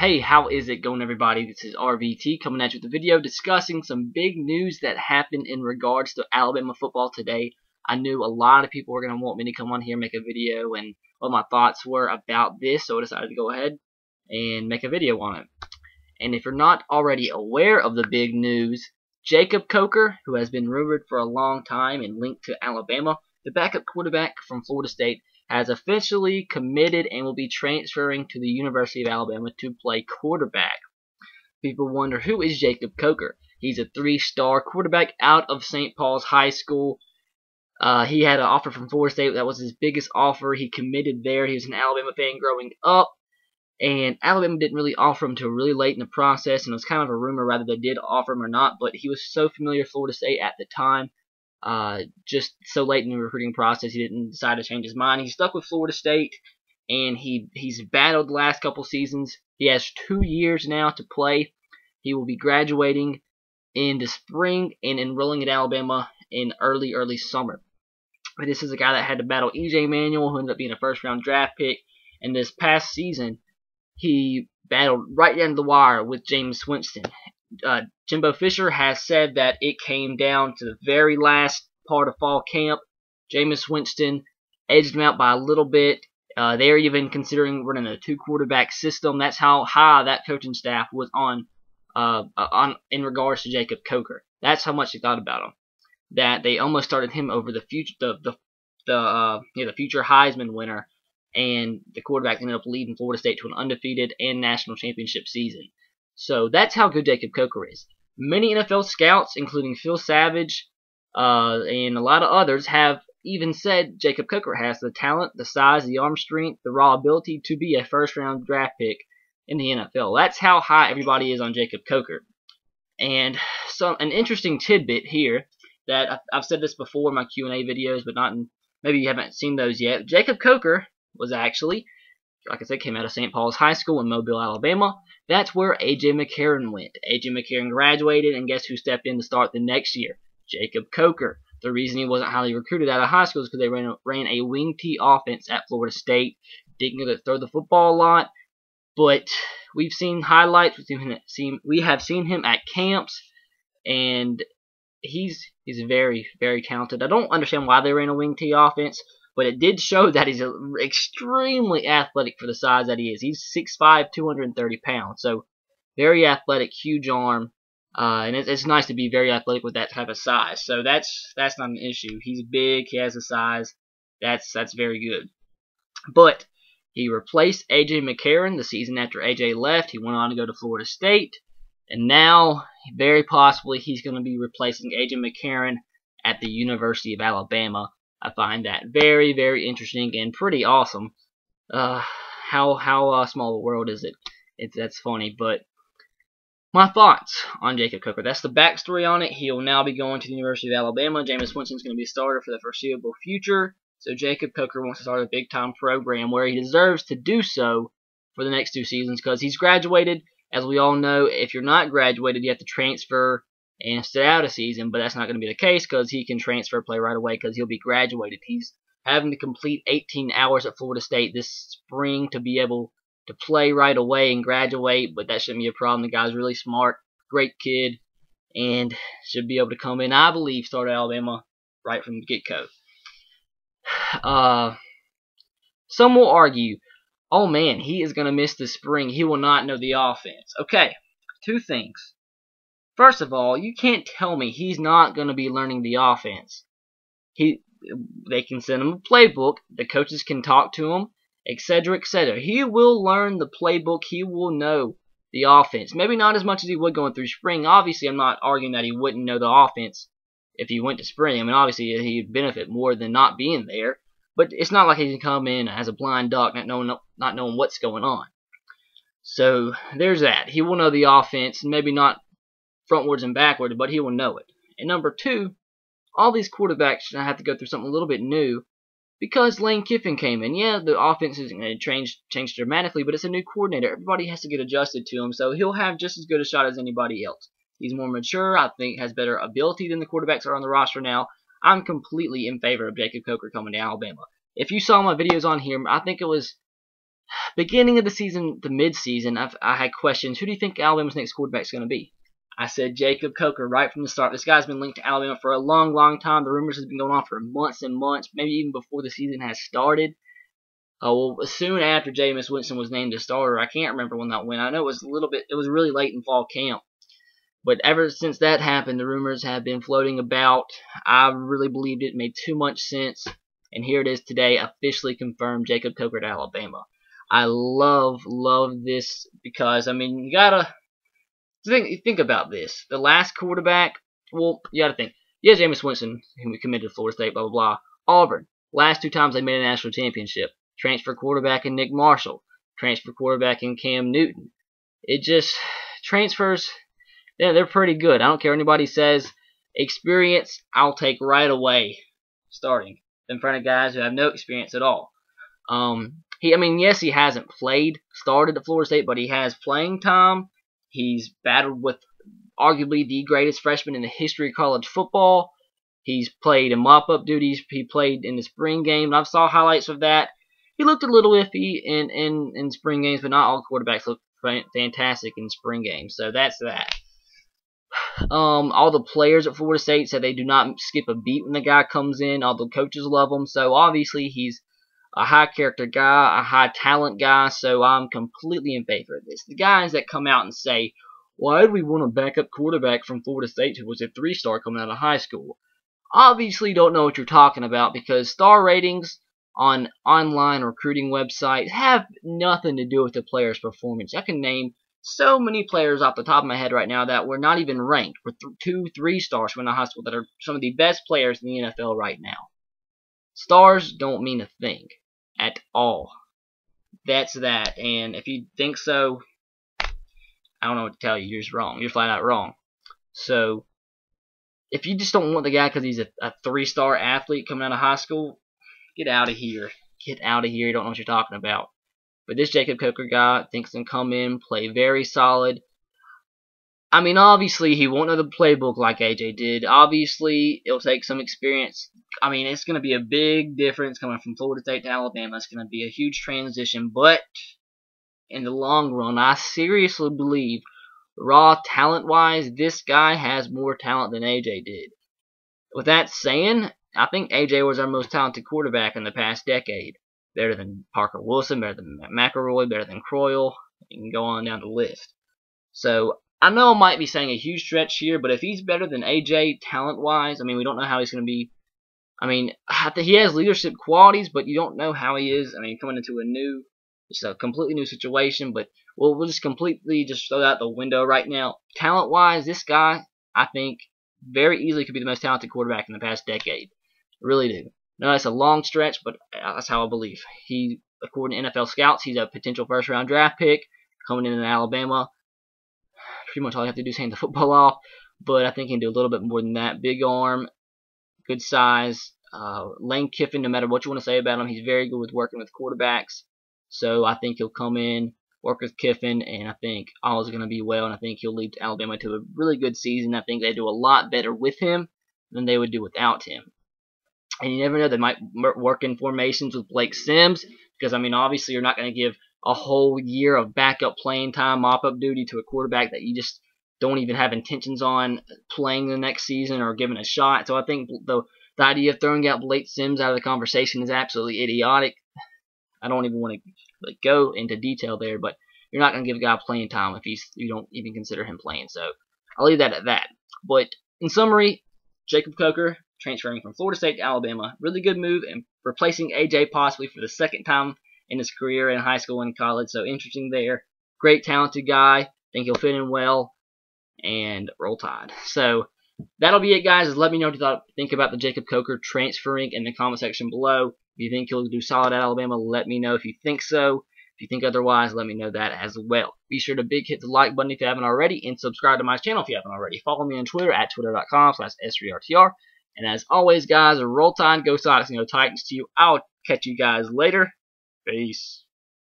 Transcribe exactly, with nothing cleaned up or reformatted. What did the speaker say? Hey, how is it going, everybody? This is R V T coming at you with a video discussing some big news that happened in regards to Alabama football today. I knew a lot of people were going to want me to come on here and make a video and what my thoughts were about this, so I decided to go ahead and make a video on it. And if you're not already aware of the big news, Jacob Coker, who has been rumored for a long time and linked to Alabama, the backup quarterback from Florida State, has officially committed and will be transferring to the University of Alabama to play quarterback. People wonder, who is Jacob Coker? He's a three-star quarterback out of Saint Paul's High School. Uh, he had an offer from Florida State. That was his biggest offer. He committed there. He was an Alabama fan growing up, and Alabama didn't really offer him until really late in the process, and it was kind of a rumor whether they did offer him or not, but he was so familiar with Florida State at the time. Uh, just so late in the recruiting process, he didn't decide to change his mind. He stuck with Florida State, and he he's battled the last couple seasons. He has two years now to play. He will be graduating in the spring and enrolling at Alabama in early, early summer. But this is a guy that had to battle E J Manuel, who ended up being a first-round draft pick. And this past season, he battled right down to the wire with Jameis Winston. Uh, Jimbo Fisher has said that it came down to the very last part of fall camp. Jameis Winston edged him out by a little bit. Uh, they're even considering running a two-quarterback system. That's how high that coaching staff was on, uh, on in regards to Jacob Coker. That's how much they thought about him. That they almost started him over the future, the the the uh, you know, the future Heisman winner, and the quarterback ended up leading Florida State to an undefeated and national championship season. So that's how good Jacob Coker is. Many N F L scouts, including Phil Savage uh, and a lot of others, have even said Jacob Coker has the talent, the size, the arm strength, the raw ability to be a first-round draft pick in the N F L. That's how high everybody is on Jacob Coker. And so, an interesting tidbit here that I've said this before in my Q and A videos, but not in, maybe you haven't seen those yet. Jacob Coker was actually, like I said, came out of Saint Paul's High School in Mobile, Alabama. That's where A J McCarron went. A J McCarron graduated, and guess who stepped in to start the next year? Jacob Coker. The reason he wasn't highly recruited out of high school is because they ran a, ran a wing T offense at Florida State. Didn't get to throw the football a lot, but we've seen highlights. We've seen him at, seen, we have seen him at camps, and he's he's very, very talented. I don't understand why they ran a wing T offense, but it did show that he's extremely athletic for the size that he is. He's six five, two hundred thirty pounds. So very athletic, huge arm. Uh, and it's, it's nice to be very athletic with that type of size. So that's that's not an issue. He's big. He has the size. That's, that's very good. But he replaced A J McCarron the season after A J left. He went on to go to Florida State. And now, very possibly, he's going to be replacing A J McCarron at the University of Alabama. I find that very, very interesting and pretty awesome. Uh, how how uh, small of a world is it? It's that's funny, but my thoughts on Jacob Coker. That's the backstory on it. He'll now be going to the University of Alabama. Jameis Winston's going to be a starter for the foreseeable future. So Jacob Coker wants to start a big-time program where he deserves to do so for the next two seasons because he's graduated. As we all know, if you're not graduated, you have to transfer and sit out a season, but that's not going to be the case because he can transfer play right away because he'll be graduated. He's having to complete eighteen hours at Florida State this spring to be able to play right away and graduate, but that shouldn't be a problem. The guy's really smart, great kid, and should be able to come in, I believe, start at Alabama right from the get-go. Uh, some will argue, oh man, he is going to miss the spring. He will not know the offense. Okay, two things. First of all, you can't tell me he's not going to be learning the offense. He, they can send him a playbook. The coaches can talk to him, et cetera, et cetera. He will learn the playbook. He will know the offense. Maybe not as much as he would going through spring. Obviously, I'm not arguing that he wouldn't know the offense if he went to spring. I mean, obviously, he'd benefit more than not being there. But it's not like he can come in as a blind duck, not knowing, not knowing what's going on. So there's that. He will know the offense, maybe not frontwards and backwards, but he will know it. And number two, all these quarterbacks have to go through something a little bit new because Lane Kiffin came in. Yeah, the offense isn't going to change, change dramatically, but it's a new coordinator. Everybody has to get adjusted to him, so he'll have just as good a shot as anybody else. He's more mature, I think, has better ability than the quarterbacks are on the roster now. I'm completely in favor of Jacob Coker coming to Alabama. If you saw my videos on here, I think it was Beginning of the season to midseason, I've, I had questions. Who do you think Alabama's next quarterback is going to be? I said Jacob Coker right from the start. This guy's been linked to Alabama for a long, long time. The rumors have been going on for months and months, maybe even before the season has started. Uh, well, soon after Jameis Winston was named a starter, I can't remember when that went. I know it was a little bit, it was really late in fall camp. But ever since that happened, the rumors have been floating about. I really believed it, made too much sense. And here it is today, officially confirmed Jacob Coker to Alabama. I love, love this because, I mean, you gotta think, think about this. The last quarterback, well, you gotta think. Yeah, Jameis Winston, who we committed to Florida State, blah, blah, blah. Auburn, last two times they made a national championship. Transfer quarterback in Nick Marshall, transfer quarterback in Cam Newton. It just transfers. Yeah, they're pretty good. I don't care what anybody says. Experience, I'll take right away, starting in front of guys who have no experience at all. Um, he, I mean, yes, he hasn't played, started at Florida State, but he has playing time. He's battled with arguably the greatest freshman in the history of college football. He's played in mop-up duties. He played in the spring game. I've saw highlights of that. He looked a little iffy in, in, in spring games, but not all quarterbacks look fantastic in spring games. So that's that. Um, all the players at Florida State said they do not skip a beat when the guy comes in. All the coaches love him. So obviously he's a high character guy, a high talent guy. So I'm completely in favor of this. The guys that come out and say, why do we want a backup quarterback from Florida State who was a three-star coming out of high school? Obviously don't know what you're talking about because star ratings on online recruiting websites have nothing to do with the player's performance. I can name so many players off the top of my head right now that were not even ranked, with th two, three stars from the high school that are some of the best players in the N F L right now. Stars don't mean a thing at all. That's that, and if you think so, I don't know what to tell you. You're just wrong. You're flat out wrong. So, if you just don't want the guy because he's a, a three-star athlete coming out of high school, get out of here. Get out of here. You don't know what you're talking about. But this Jacob Coker guy thinks can come in, play very solid. I mean, obviously, he won't know the playbook like A J did. Obviously, it'll take some experience. I mean, it's going to be a big difference coming from Florida State to Alabama. It's going to be a huge transition. But in the long run, I seriously believe, raw talent-wise, this guy has more talent than A J did. With that saying, I think A J was our most talented quarterback in the past decade. Better than Parker Wilson, better than McElroy, better than Croyle. You can go on down the list. So, I know I might be saying a huge stretch here, but if he's better than A J talent-wise, I mean, we don't know how he's going to be. I mean, I think he has leadership qualities, but you don't know how he is. I mean, coming into a new, just a completely new situation, but we'll, we'll just completely just throw that out the window right now. Talent-wise, this guy, I think, very easily could be the most talented quarterback in the past decade. Really do. No, that's a long stretch, but that's how I believe. He, according to N F L scouts, he's a potential first-round draft pick coming in in Alabama. Pretty much all you have to do is hand the football off, but I think he can do a little bit more than that. Big arm, good size. Uh, Lane Kiffin, no matter what you want to say about him, he's very good with working with quarterbacks. So I think he'll come in, work with Kiffin, and I think all is going to be well, and I think he'll lead Alabama to a really good season. I think they do a lot better with him than they would do without him. And you never know, they might work in formations with Blake Sims because, I mean, obviously you're not going to give a whole year of backup playing time, mop-up duty to a quarterback that you just don't even have intentions on playing the next season or giving a shot. So I think the, the idea of throwing out Blake Sims out of the conversation is absolutely idiotic. I don't even want to like, go into detail there, but you're not going to give a guy playing time if he's, you don't even consider him playing. So I'll leave that at that. But in summary, Jacob Coker transferring from Florida State to Alabama. Really good move, and replacing A J possibly for the second time in his career in high school and college. So interesting there. Great, talented guy. Think he'll fit in well. And roll tide. So that'll be it, guys. Let me know what you thought, think about the Jacob Coker transferring in the comment section below. If you think he'll do solid at Alabama, let me know if you think so. If you think otherwise, let me know that as well. Be sure to big hit the like button if you haven't already, and subscribe to my channel if you haven't already. Follow me on Twitter at twitter dot com slash S three R T R. And as always, guys, roll tide, go Sox, and go Titans to you. I'll catch you guys later. Peace.